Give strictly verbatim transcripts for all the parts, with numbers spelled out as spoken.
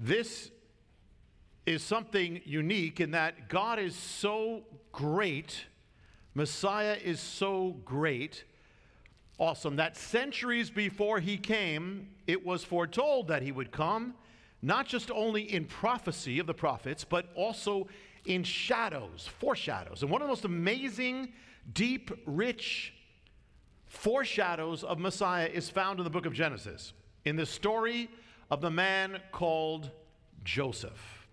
This is something unique in that God is so great, Messiah is so great, awesome, that centuries before he came, it was foretold that he would come, not just only in prophecy of the prophets, but also in shadows, foreshadows. And one of the most amazing, deep, rich foreshadows of Messiah is found in the book of Genesis, in the story of the man called Joseph.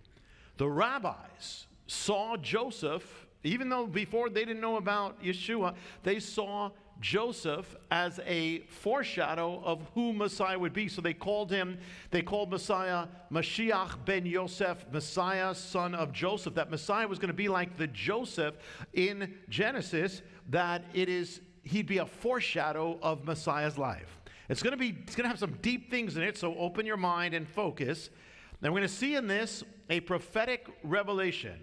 The rabbis saw Joseph, even though before they didn't know about Yeshua, they saw Joseph as a foreshadow of who Messiah would be. So they called him, they called Messiah Mashiach ben Yosef, Messiah son of Joseph. That Messiah was going to be like the Joseph in Genesis, that it is, he'd be a foreshadow of Messiah's life. It's going to be, it's going to have some deep things in it, so open your mind and focus. And we're going to see in this a prophetic revelation,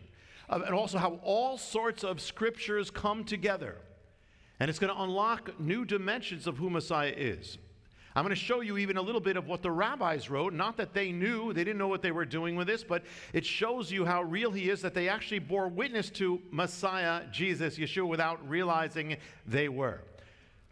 of, and also how all sorts of scriptures come together. And it's going to unlock new dimensions of who Messiah is. I'm going to show you even a little bit of what the rabbis wrote. Not that they knew, they didn't know what they were doing with this, but it shows you how real he is, that they actually bore witness to Messiah, Jesus, Yeshua, without realizing they were.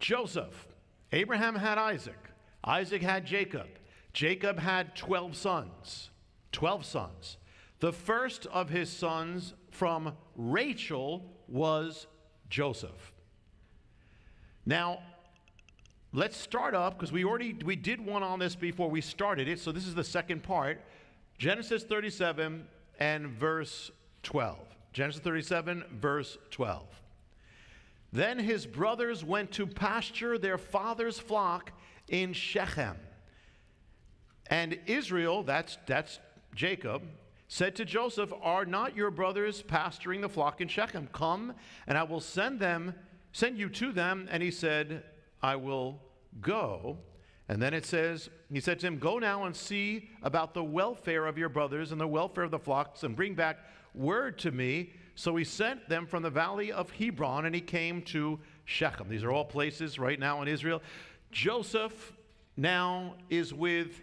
Joseph. Abraham had Isaac. Isaac had Jacob. Jacob had twelve sons. twelve sons. The first of his sons from Rachel was Joseph. Now, let's start up, because we already, we did one on this before we started it, so this is the second part. Genesis thirty-seven and verse twelve. Genesis thirty-seven, verse twelve. Then his brothers went to pasture their father's flock in Shechem. And Israel, that's, that's Jacob, said to Joseph, "Are not your brothers pasturing the flock in Shechem? Come, and I will send them, send you to them." And he said, "I will go." And then it says, he said to him, "Go now and see about the welfare of your brothers and the welfare of the flocks, and bring back word to me." So he sent them from the valley of Hebron, and he came to Shechem. These are all places right now in Israel. Joseph now is with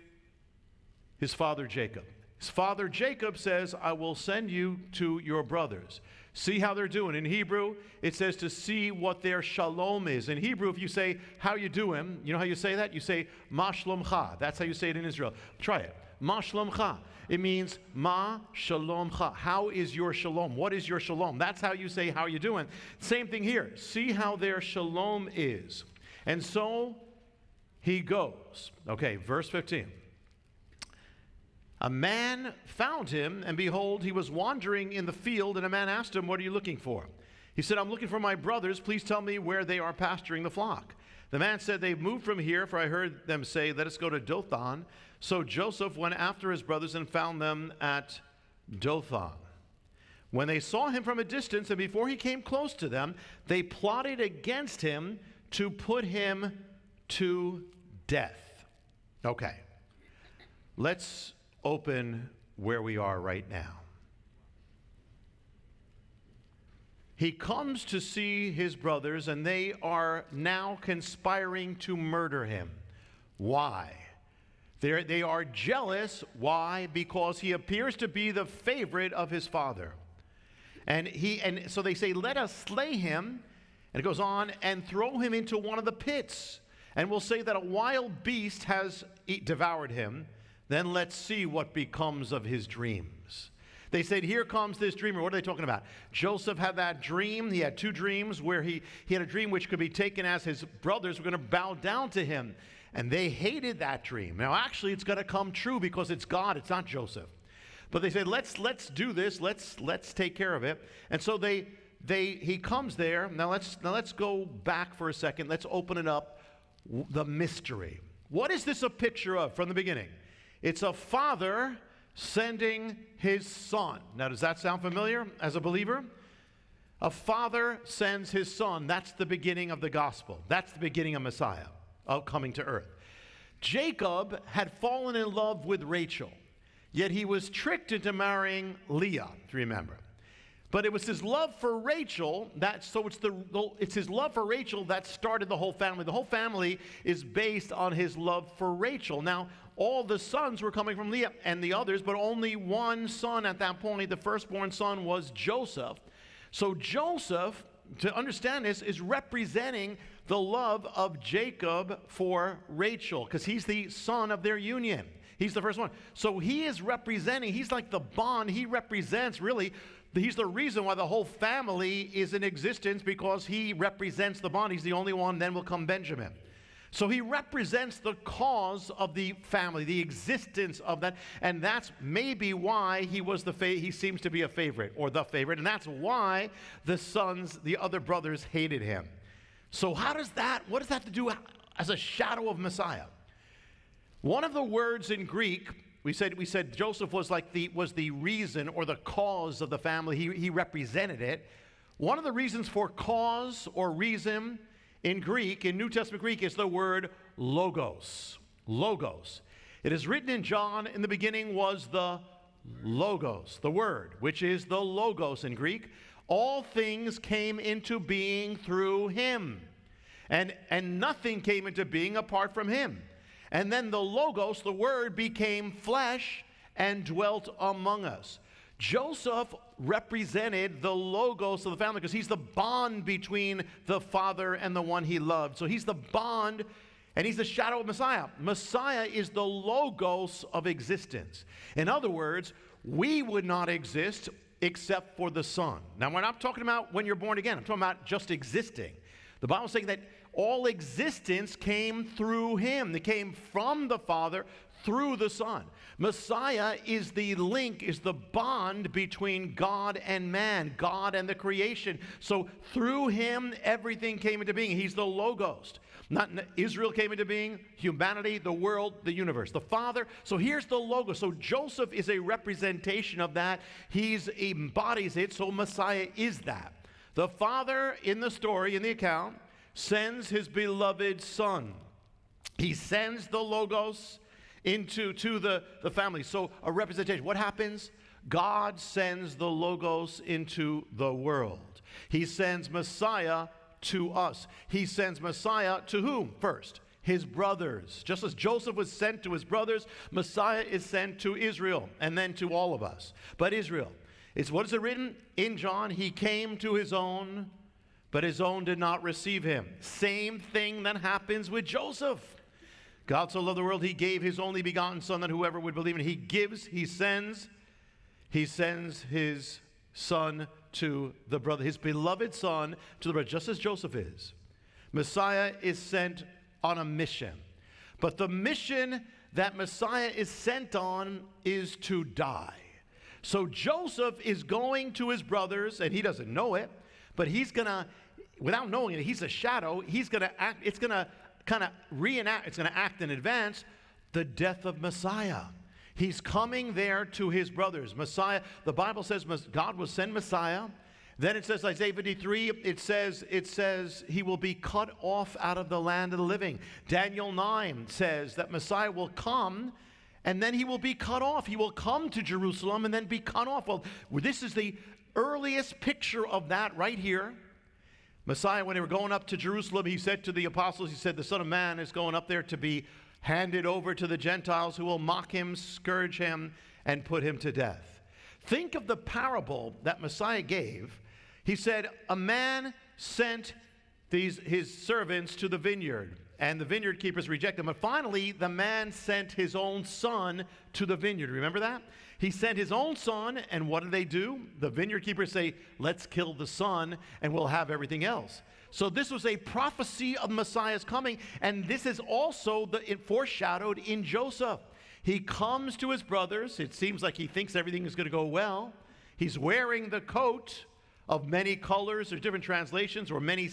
his father Jacob. His father Jacob says, "I will send you to your brothers." See how they're doing. In Hebrew, it says to see what their shalom is. In Hebrew, if you say, "How you doing?" You know how you say that? You say, "Ma shalomcha." That's how you say it in Israel. Try it. Ma shalomcha. It means, "Ma shalomcha." How is your shalom? What is your shalom? That's how you say, "How you doing?" Same thing here. See how their shalom is. And so he goes. Okay, verse fifteen. A man found him, and behold, he was wandering in the field, and a man asked him, "What are you looking for?" He said, "I'm looking for my brothers. Please tell me where they are pasturing the flock." The man said, "They've moved from here, for I heard them say, 'Let us go to Dothan.' So Joseph went after his brothers and found them at Dothan. When they saw him from a distance, and before he came close to them, they plotted against him to put him to death." Okay. Let's open where we are right now. He comes to see his brothers, and they are now conspiring to murder him. Why? They're, they are jealous. Why? Because he appears to be the favorite of his father. And, he, and so they say, "Let us slay him," and it goes on, "and throw him into one of the pits, and we'll say that a wild beast has eat, devoured him. Then let's see what becomes of his dreams." They said, "Here comes this dreamer." What are they talking about? Joseph had that dream. He had two dreams where he, he had a dream which could be taken as his brothers were going to bow down to him. And they hated that dream. Now, actually, it's going to come true because it's God. It's not Joseph. But they said, let's, let's do this. Let's, let's take care of it. And so they, they, he comes there. Now let's, now, let's go back for a second. Let's open it up. The mystery. What is this a picture of from the beginning? It's a father sending his son. Now, does that sound familiar as a believer? A father sends his son. That's the beginning of the gospel. That's the beginning of Messiah, of coming to earth. Jacob had fallen in love with Rachel, yet he was tricked into marrying Leah, if you remember. But it was his love for Rachel that, so it's, the, it's his love for Rachel that started the whole family. The whole family is based on his love for Rachel. Now, all the sons were coming from Leah and the others, but only one son at that point. The firstborn son was Joseph. So Joseph, to understand this, is representing the love of Jacob for Rachel, because he's the son of their union. He's the first one. So he is representing, he's like the bond, he represents really, he's the reason why the whole family is in existence, because he represents the bond. He's the only one. Then will come Benjamin. So he represents the cause of the family, the existence of that, and that's maybe why he was the fa he seems to be a favorite or the favorite, and that's why the sons, the other brothers, hated him. So how does that, what does that have to do as a shadow of Messiah? One of the words in Greek, we said we said Joseph was like the was the reason or the cause of the family. He he represented it. One of the reasons for cause or reason in Greek, in New Testament Greek, is the word logos. Logos. It is written in John, in the beginning was the Logos, the Word, which is the Logos in Greek. All things came into being through him, and, and nothing came into being apart from him. And then the Logos, the Word, became flesh and dwelt among us. Joseph represented the Logos of the family, because he's the bond between the father and the one he loved. So he's the bond, and he's the shadow of Messiah. Messiah is the Logos of existence. In other words, we would not exist except for the Son. Now, we're not talking about when you're born again. I'm talking about just existing. The Bible's saying that all existence came through him. It came from the Father through the Son. Messiah is the link, is the bond between God and man, God and the creation. So through him, everything came into being. He's the Logos. Not Israel came into being, humanity, the world, the universe, the Father. So here's the Logos. So Joseph is a representation of that. He embodies it, so Messiah is that. The Father, in the story, in the account, sends his beloved Son. He sends the Logos into to the, the family. So a representation. What happens? God sends the Logos into the world. He sends Messiah to us. He sends Messiah to whom first? His brothers. Just as Joseph was sent to his brothers, Messiah is sent to Israel and then to all of us. But Israel, it's what is it written in John? He came to his own, but his own did not receive him. Same thing that happens with Joseph. God so loved the world, he gave his only begotten Son, that whoever would believe in him. He gives, he sends, he sends his Son to the brother, his beloved Son to the brother, just as Joseph is. Messiah is sent on a mission. But the mission that Messiah is sent on is to die. So Joseph is going to his brothers, and he doesn't know it, but he's going to, without knowing it, he's a shadow, he's going to act, it's going to kind of reenact, it's going to act in advance, the death of Messiah. He's coming there to his brothers. Messiah, the Bible says God will send Messiah. Then it says, Isaiah fifty-three, it says, it says he will be cut off out of the land of the living. Daniel nine says that Messiah will come, and then he will be cut off. He will come to Jerusalem and then be cut off. Well, this is the earliest picture of that right here. Messiah, when they were going up to Jerusalem, he said to the apostles, he said, the Son of Man is going up there to be handed over to the Gentiles, who will mock him, scourge him, and put him to death. Think of the parable that Messiah gave. He said, a man sent these, his servants to the vineyard, and the vineyard keepers rejected him. But finally, the man sent his own son to the vineyard. Remember that? He sent his own son, and what do they do? The vineyard keepers say, let's kill the son, and we'll have everything else. So this was a prophecy of Messiah's coming, and this is also the, it foreshadowed in Joseph. He comes to his brothers. It seems like he thinks everything is going to go well. He's wearing the coat of many colors, or different translations, or many,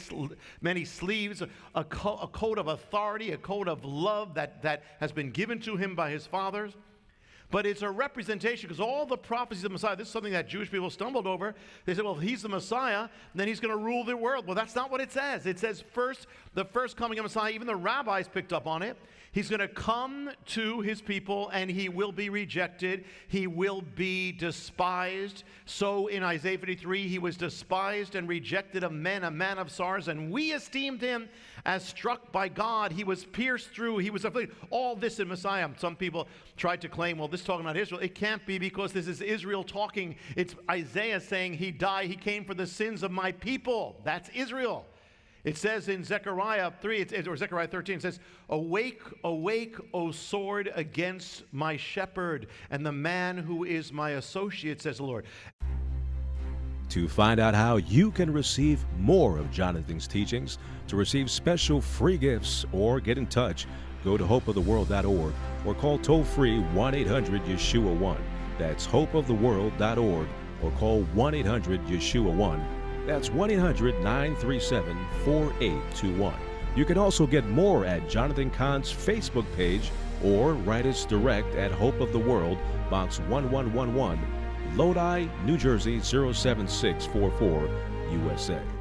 many sleeves, a, co a coat of authority, a coat of love that, that has been given to him by his fathers. But it's a representation, because all the prophecies of Messiah, this is something that Jewish people stumbled over. They said, well, if he's the Messiah, then he's going to rule the world. Well, that's not what it says. It says first, the first coming of Messiah, even the rabbis picked up on it. He's going to come to his people, and he will be rejected. He will be despised. So in Isaiah fifty-three, he was despised and rejected of men, a man of sorrows, and we esteemed him As struck by God, he was pierced through, he was afflicted. All this in Messiah. Some people tried to claim, well, this is talking about Israel. It can't be, because this is Israel talking. It's Isaiah saying he died, he came for the sins of my people. That's Israel. It says in Zechariah three, it's, or Zechariah thirteen, it says, "Awake, awake, O sword, against my shepherd, and the man who is my associate," says the Lord. To find out how you can receive more of Jonathan's teachings, to receive special free gifts, or get in touch, go to hope of the world dot org or call toll-free one eight hundred Yeshua one. That's hope of the world dot org or call one eight hundred Yeshua one. That's one eight hundred nine three seven four eight two one. You can also get more at Jonathan Kahn's Facebook page or write us direct at Hope of the World, Box one one one one, Lodi, New Jersey zero seven six four four, U S A.